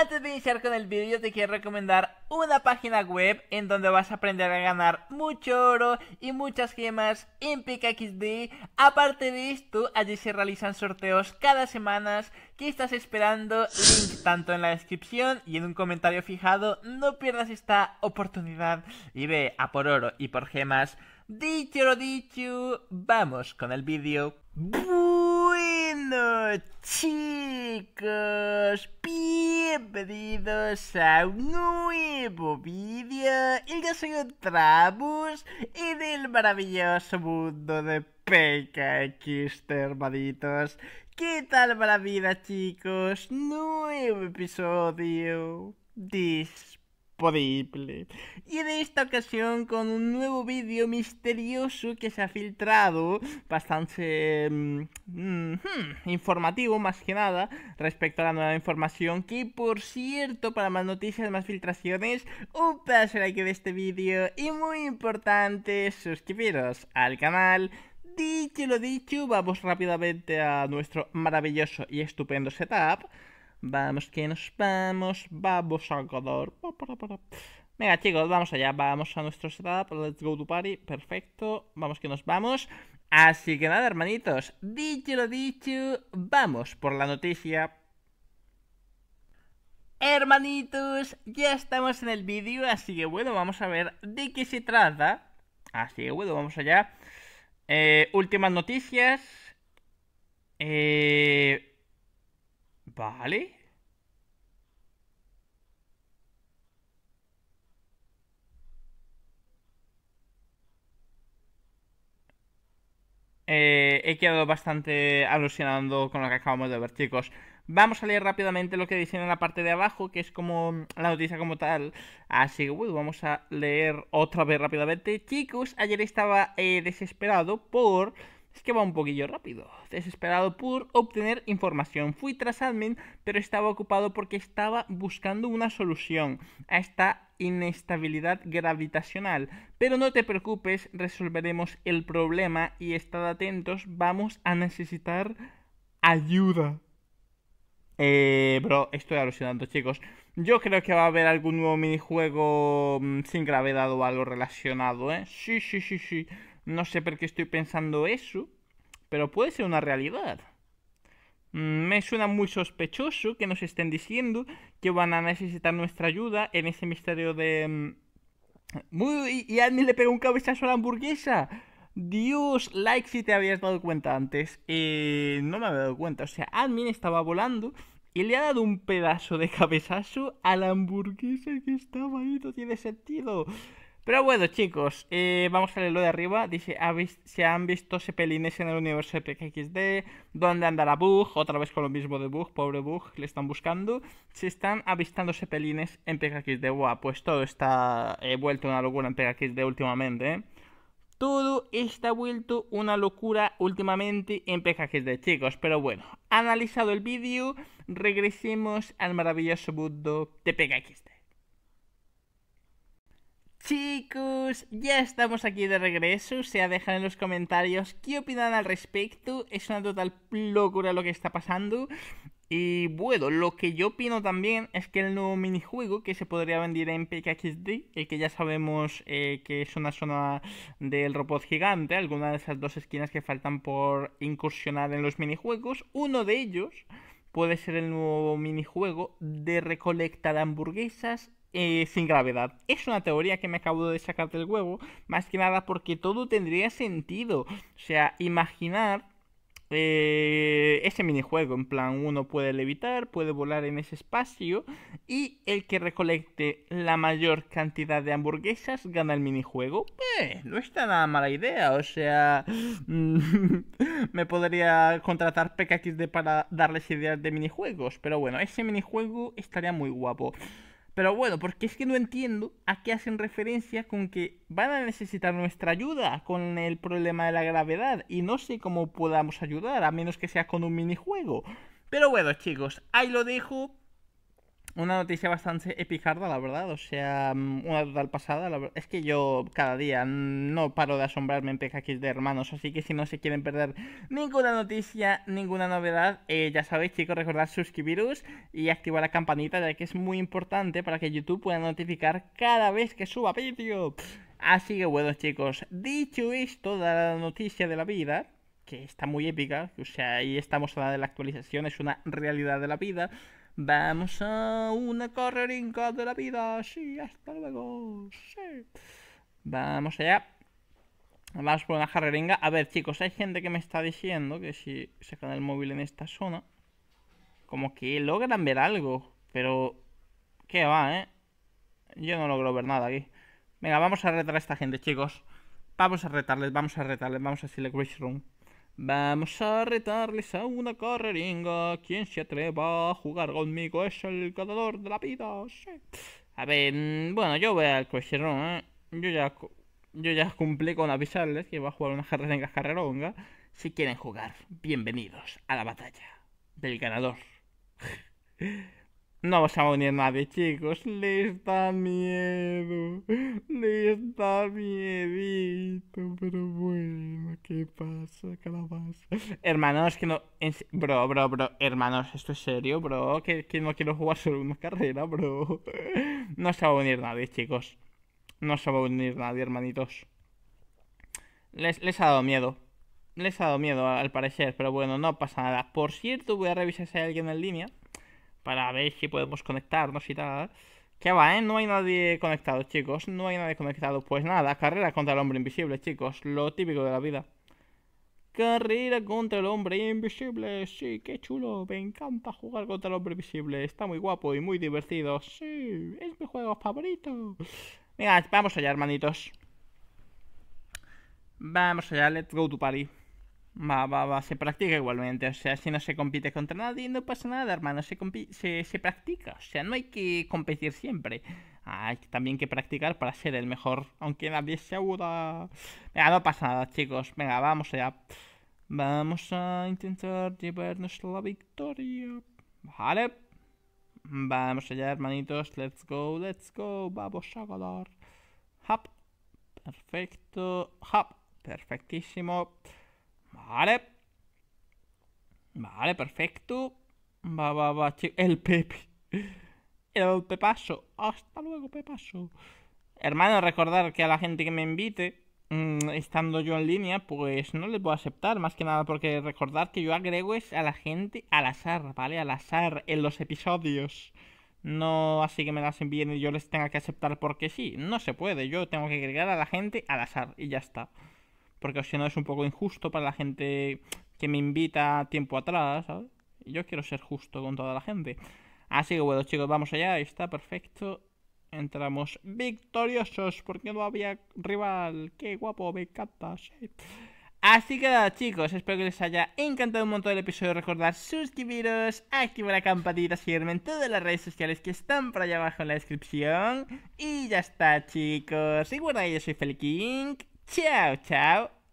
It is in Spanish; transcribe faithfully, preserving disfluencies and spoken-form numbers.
Antes de iniciar con el vídeo te quiero recomendar una página web en donde vas a aprender a ganar mucho oro y muchas gemas en P K X D. Aparte de esto, allí se realizan sorteos cada semana. ¿Qué estás esperando? Link tanto en la descripción y en un comentario fijado. No pierdas esta oportunidad y ve a por oro y por gemas. Dicho lo dicho, vamos con el vídeo. Bueno, chicos, bienvenidos a un nuevo vídeo. Y ya soy Travus en el maravilloso mundo de P K X D, hermanitos. ¿Qué tal va la vida, chicos? Nuevo episodio disponible. Podible. Y en esta ocasión con un nuevo vídeo misterioso que se ha filtrado, bastante mm, mm, informativo más que nada, respecto a la nueva información. Que por cierto, para más noticias, más filtraciones, un pedazo de like de este vídeo y muy importante, suscribiros al canal. Dicho lo dicho, vamos rápidamente a nuestro maravilloso y estupendo setup. Vamos que nos vamos, vamos a ganar. Venga chicos, vamos allá, vamos a nuestro setup, let's go to party, perfecto, vamos que nos vamos. Así que nada hermanitos, dicho lo dicho, vamos por la noticia. Hermanitos, ya estamos en el vídeo, así que bueno, vamos a ver de qué se trata. Así que bueno, vamos allá. Eh, últimas noticias. Eh... Vale. Eh, he quedado bastante alucinando con lo que acabamos de ver, chicos. Vamos a leer rápidamente lo que dicen en la parte de abajo, que es como la noticia como tal. Así que uy, vamos a leer otra vez rápidamente. Chicos, ayer estaba eh, desesperado por... Es que va un poquillo rápido. Desesperado por obtener información. Fui tras admin, pero estaba ocupado porque estaba buscando una solución a esta inestabilidad gravitacional. Pero no te preocupes, resolveremos el problema y estad atentos, vamos a necesitar ayuda. Eh, bro, estoy alucinando, chicos. Yo creo que va a haber algún nuevo minijuego sin gravedad o algo relacionado, ¿eh? Sí, sí, sí, sí. No sé por qué estoy pensando eso, pero puede ser una realidad. Me suena muy sospechoso que nos estén diciendo que van a necesitar nuestra ayuda en ese misterio de... ¡Uy! Y Admin le pegó un cabezazo a la hamburguesa. Dios, like si te habías dado cuenta antes. Eh, no me había dado cuenta, o sea, Admin estaba volando y le ha dado un pedazo de cabezazo a la hamburguesa que estaba ahí, no tiene sentido. Pero bueno, chicos, eh, vamos a leerlo de arriba. Dice, se han visto cepelines en el universo de P K X D. ¿Dónde andará Bug? Otra vez con lo mismo de Bug, pobre Bug, le están buscando. Se están avistando cepelines en P K X D. Buah, pues todo está eh, vuelto una locura en P K X D últimamente, ¿eh? Todo está vuelto una locura últimamente en P K X D, chicos. Pero bueno, analizado el vídeo, regresemos al maravilloso mundo de P K X D. Chicos, ya estamos aquí de regreso. O sea, dejan en los comentarios qué opinan al respecto. Es una total locura lo que está pasando. Y bueno, lo que yo opino también es que el nuevo minijuego que se podría vender en P K X D, el que ya sabemos eh, que es una zona del robot gigante, alguna de esas dos esquinas que faltan por incursionar en los minijuegos, uno de ellos puede ser el nuevo minijuego de recolecta de hamburguesas Eh, sin gravedad. Es una teoría que me acabo de sacar del huevo, más que nada porque todo tendría sentido. O sea, imaginar eh, ese minijuego, en plan, uno puede levitar, puede volar en ese espacio y el que recolecte la mayor cantidad de hamburguesas gana el minijuego. Eh, no está nada mala idea, o sea, me podría contratar P K X D para darles ideas de minijuegos, pero bueno, ese minijuego estaría muy guapo. Pero bueno, porque es que no entiendo a qué hacen referencia con que van a necesitar nuestra ayuda con el problema de la gravedad. Y no sé cómo podamos ayudar, a menos que sea con un minijuego. Pero bueno, chicos, ahí lo dejo. una noticia bastante epicarda, la verdad, o sea, una total pasada, la verdad. Es que yo cada día no paro de asombrarme en P K X D, hermanos, así que si no se quieren perder ninguna noticia, ninguna novedad, eh, ya sabéis, chicos, recordad suscribiros y activar la campanita, ya que es muy importante para que YouTube pueda notificar cada vez que suba vídeo. Así que bueno, chicos, dicho esto, dada la noticia de la vida, que está muy épica, o sea, ahí estamos hablando de la actualización, es una realidad de la vida. Vamos a una carrerinca de la vida, sí, hasta luego, sí. Vamos allá. Vamos por una carreringa. A ver, chicos, hay gente que me está diciendo que si sacan el móvil en esta zona, como que logran ver algo, pero ¿qué va, eh? Yo no logro ver nada aquí. Venga, vamos a retar a esta gente, chicos. Vamos a retarles, vamos a retarles, vamos a decirle Grace Room. Vamos a retarles a una carreringa. Quien se atreva a jugar conmigo es el ganador de la vida, sí. A ver, bueno, yo voy al cuestionón, ¿eh? Yo ya, yo ya cumplí con avisarles que iba a jugar una carreringa carreronga. Si quieren jugar, bienvenidos a la batalla del ganador. No vamos a unir a nadie, chicos. Les da miedo. Les da miedito. Pero bueno, ¿qué pasa, calabaza? Hermanos, que no... Bro, bro, bro. Hermanos, esto es serio, bro. Que, que no quiero jugar solo una carrera, bro. No se va a unir nadie, chicos. No se va a unir nadie, hermanitos. Les, les ha dado miedo. Les ha dado miedo, al parecer. Pero bueno, no pasa nada. Por cierto, voy a revisar si hay alguien en línea, para ver si podemos conectarnos y tal. ¿Qué va, eh? No hay nadie conectado, chicos. No hay nadie conectado. Pues nada, carrera contra el hombre invisible, chicos. Lo típico de la vida. Carrera contra el hombre invisible. Sí, qué chulo. Me encanta jugar contra el hombre invisible. Está muy guapo y muy divertido. Sí, es mi juego favorito. Venga, vamos allá, hermanitos. Vamos allá, let's go to party. Va, va, va, se practica igualmente, o sea, si no se compite contra nadie, no pasa nada, hermano, se, se, se practica, o sea, no hay que competir siempre. Hay también que practicar para ser el mejor, aunque nadie se aguda. Venga, no pasa nada, chicos, venga, vamos allá. Vamos a intentar llevarnos la victoria, vale. Vamos allá, hermanitos, let's go, let's go, vamos a ganar. Hop, perfecto, hop, perfectísimo. Vale. Vale, perfecto. Va, va, va, chico. El Pepe. El Pepaso. Hasta luego, Pepaso. Hermano, recordar que a la gente que me invite, mmm, estando yo en línea, pues no les voy a aceptar. Más que nada porque recordar que yo agrego es a la gente al azar, ¿vale? Al azar en los episodios. No así que me las envíen y yo les tenga que aceptar porque sí. No se puede. Yo tengo que agregar a la gente al azar y ya está. Porque si no es un poco injusto para la gente que me invita tiempo atrás, ¿sabes? Yo quiero ser justo con toda la gente. Así que bueno, chicos, vamos allá. Ahí está, perfecto. Entramos victoriosos porque no había rival. Qué guapo, me encanta, sí. Así que nada, chicos, espero que les haya encantado un montón el episodio. Recordad suscribiros, activar la campanita, seguirme en todas las redes sociales que están por allá abajo en la descripción. Y ya está, chicos. Y bueno, yo soy FeliKing. Ciao, ciao.